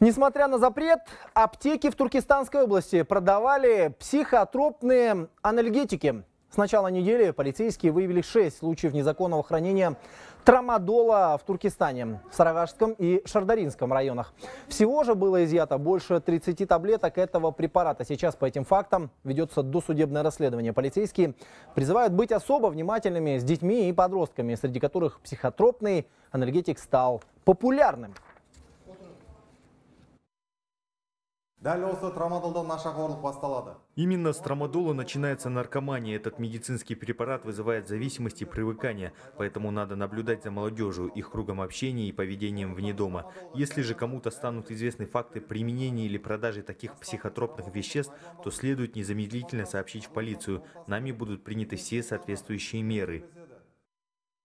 Несмотря на запрет, аптеки в Туркестанской области продавали психотропные анальгетики. С начала недели полицейские выявили 6 случаев незаконного хранения трамадола в Туркестане, в Саравашском и Шардаринском районах. Всего же было изъято больше 30 таблеток этого препарата. Сейчас по этим фактам ведется досудебное расследование. Полицейские призывают быть особо внимательными с детьми и подростками, среди которых психотропный анальгетик стал популярным. Именно с трамадола начинается наркомания. Этот медицинский препарат вызывает зависимость и привыкание, поэтому надо наблюдать за молодежью, их кругом общения и поведением вне дома. Если же кому-то станут известны факты применения или продажи таких психотропных веществ, то следует незамедлительно сообщить в полицию. Нами будут приняты все соответствующие меры.